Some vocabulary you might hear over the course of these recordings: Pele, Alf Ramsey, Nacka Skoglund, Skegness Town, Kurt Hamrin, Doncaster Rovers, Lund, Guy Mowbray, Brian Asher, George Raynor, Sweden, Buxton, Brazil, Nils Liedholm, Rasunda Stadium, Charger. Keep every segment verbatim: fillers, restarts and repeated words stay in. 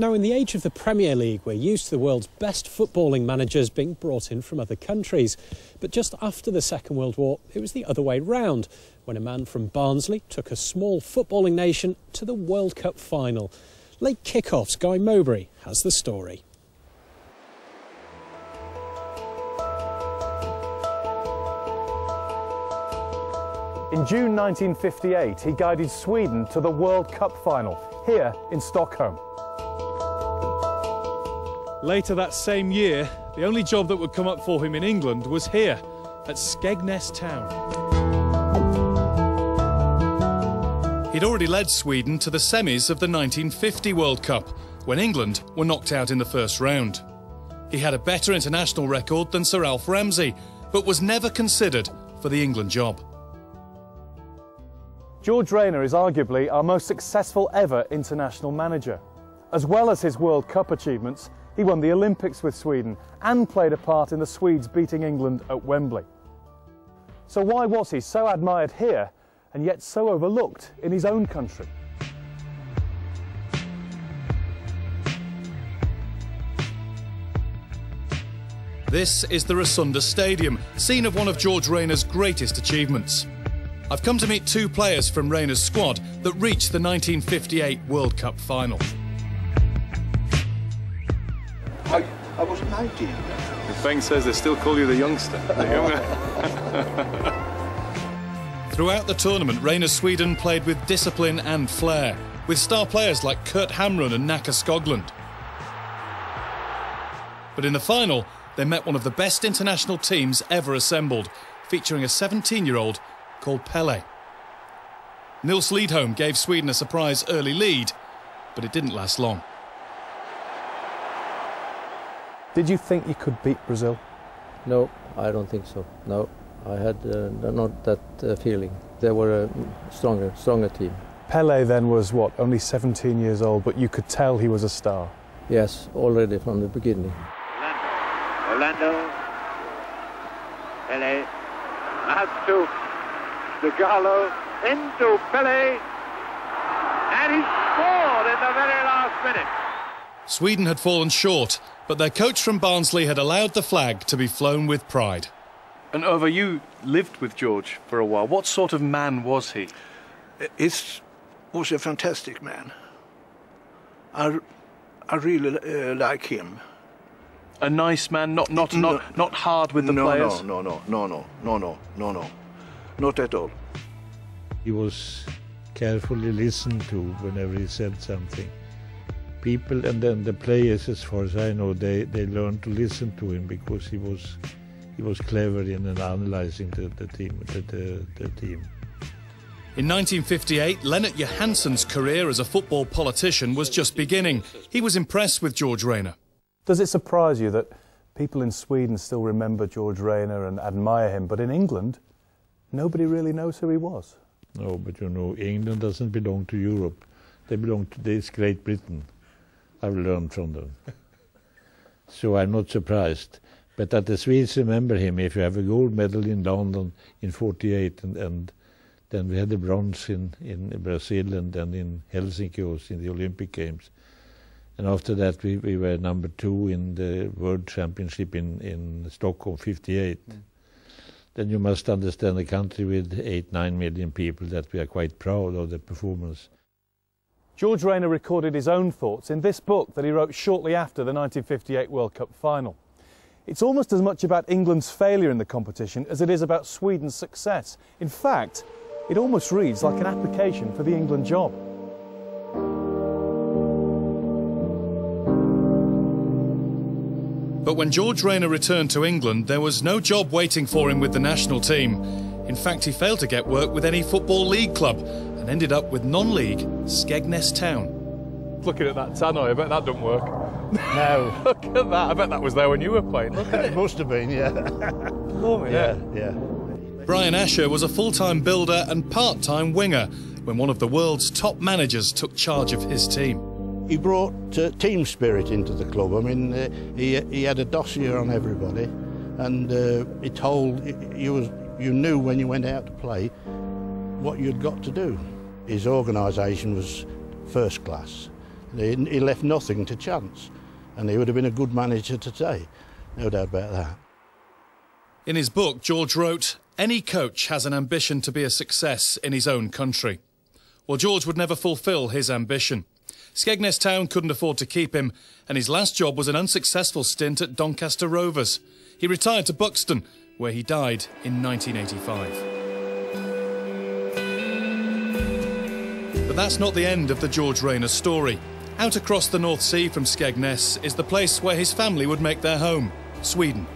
Now, in the age of the Premier League, we're used to the world's best footballing managers being brought in from other countries. But just after the Second World War, it was the other way round, when a man from Barnsley took a small footballing nation to the World Cup final. Late kick-off's Guy Mowbray has the story. In June nineteen fifty-eight, he guided Sweden to the World Cup final, here in Stockholm. Later that same year, the only job that would come up for him in England was here, at Skegness Town. He'd already led Sweden to the semis of the nineteen fifty World Cup, when England were knocked out in the first round. He had a better international record than Sir Alf Ramsey, but was never considered for the England job. George Raynor is arguably our most successful ever international manager. As well as his World Cup achievements, he won the Olympics with Sweden and played a part in the Swedes beating England at Wembley. So why was he so admired here and yet so overlooked in his own country? This is the Rasunda Stadium, scene of one of George Raynor's greatest achievements. I've come to meet two players from Raynor's squad that reached the nineteen fifty-eight World Cup final. I, I was nineteen. Your friend says they still call you the youngster. The younger. Throughout the tournament, Raynor Sweden played with discipline and flair, with star players like Kurt Hamrin and Nacka Skoglund. But in the final, they met one of the best international teams ever assembled, featuring a seventeen-year-old called Pele. Nils Liedholm gave Sweden a surprise early lead, but it didn't last long. Did you think you could beat Brazil? No, I don't think so. No, I had uh, not that uh, feeling. They were a stronger, stronger team. Pele then was what, only seventeen years old, but you could tell he was a star. Yes, already from the beginning. Orlando, Orlando. Pele, out to De Gallo, into Pele, and he scored in the very last minute. Sweden had fallen short, but their coach from Barnsley had allowed the flag to be flown with pride. And Over, you lived with George for a while. What sort of man was he? He was a fantastic man. I, I really uh, like him. A nice man, not not no, not not hard with the no, players. No, no, no, no, no, no, no, no, not at all. He was carefully listened to whenever he said something. People and then the players, as far as I know, they, they learned to listen to him because he was he was clever in analysing the, the team. The, the, the team. In nineteen fifty-eight, Lennart Johansson's career as a football politician was just beginning. He was impressed with George Raynor. Does it surprise you that people in Sweden still remember George Raynor and admire him, but in England, nobody really knows who he was? No, but you know, England doesn't belong to Europe. They belong to this Great Britain. I've learned from them. So I'm not surprised. But that the Swedes remember him, if you have a gold medal in London in forty-eight, and, and then we had the bronze in, in Brazil, and then in Helsinki also in the Olympic Games. And after that we, we were number two in the World Championship in, in Stockholm, fifty-eight. Mm. Then you must understand a country with eight, nine million people that we are quite proud of the performance. George Raynor recorded his own thoughts in this book that he wrote shortly after the nineteen fifty-eight World Cup final. It's almost as much about England's failure in the competition as it is about Sweden's success. In fact, it almost reads like an application for the England job. But when George Raynor returned to England, there was no job waiting for him with the national team. In fact, he failed to get work with any football league club, ended up with non-league Skegness Town. Looking at that tannoy, I bet that doesn't work. No. Look at that, I bet that was there when you were playing. Look at it. It must have been, yeah. Blimey, yeah, yeah. Brian Asher was a full-time builder and part-time winger when one of the world's top managers took charge of his team. He brought uh, team spirit into the club. I mean, uh, he, he had a dossier on everybody, and uh, he told, you, was, you knew when you went out to play what you'd got to do. His organisation was first class. He, he left nothing to chance, and he would have been a good manager today, no doubt about that. In his book, George wrote, "Any coach has an ambition to be a success in his own country." Well, George would never fulfil his ambition. Skegness Town couldn't afford to keep him, and his last job was an unsuccessful stint at Doncaster Rovers. He retired to Buxton, where he died in nineteen eighty-five. But that's not the end of the George Raynor story. Out across the North Sea from Skegness is the place where his family would make their home, Sweden.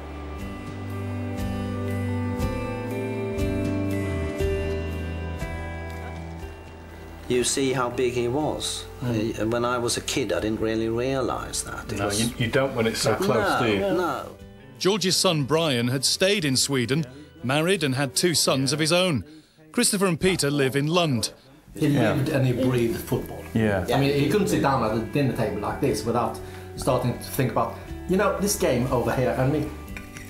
You see how big he was. Mm. Uh, when I was a kid, I didn't really realise that. No, was... you, you don't when it's so close, no, do you? No. George's son Brian had stayed in Sweden, married and had two sons of his own. Christopher and Peter live in Lund. He lived and he breathed football. Yeah. I mean, he couldn't sit down at a dinner table like this without starting to think about, you know, this game over here, and me,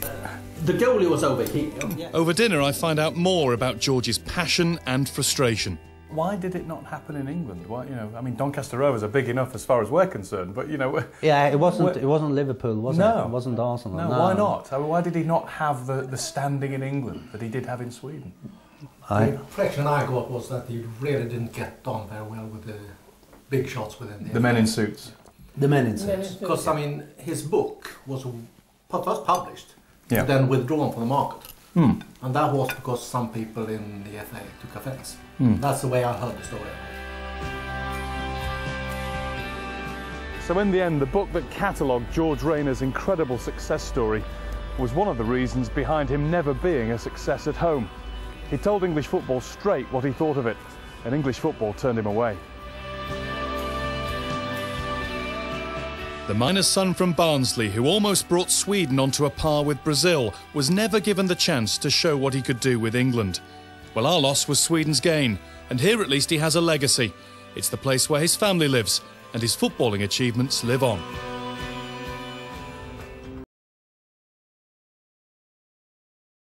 uh, the goalie was over here. Yeah. Over dinner, I find out more about George's passion and frustration. Why did it not happen in England? Why, you know, I mean, Doncaster Rovers are big enough as far as we're concerned, but you know. Yeah, it wasn't. It wasn't Liverpool, was no, it? It wasn't Arsenal. No, no. Why not? I mean, why did he not have the the standing in England that he did have in Sweden? I... The impression I got was that he really didn't get on very well with the big shots within the. The men in suits. The men in suits. Because I mean, his book was was published, yeah. and then withdrawn from the market. Hmm. And that was because some people in the F A took offence. Hmm. That's the way I heard the story. So in the end, the book that catalogued George Raynor's incredible success story was one of the reasons behind him never being a success at home. He told English football straight what he thought of it, and English football turned him away. The miner's son from Barnsley, who almost brought Sweden onto a par with Brazil, was never given the chance to show what he could do with England. Well, our loss was Sweden's gain, and here at least he has a legacy. It's the place where his family lives, and his footballing achievements live on.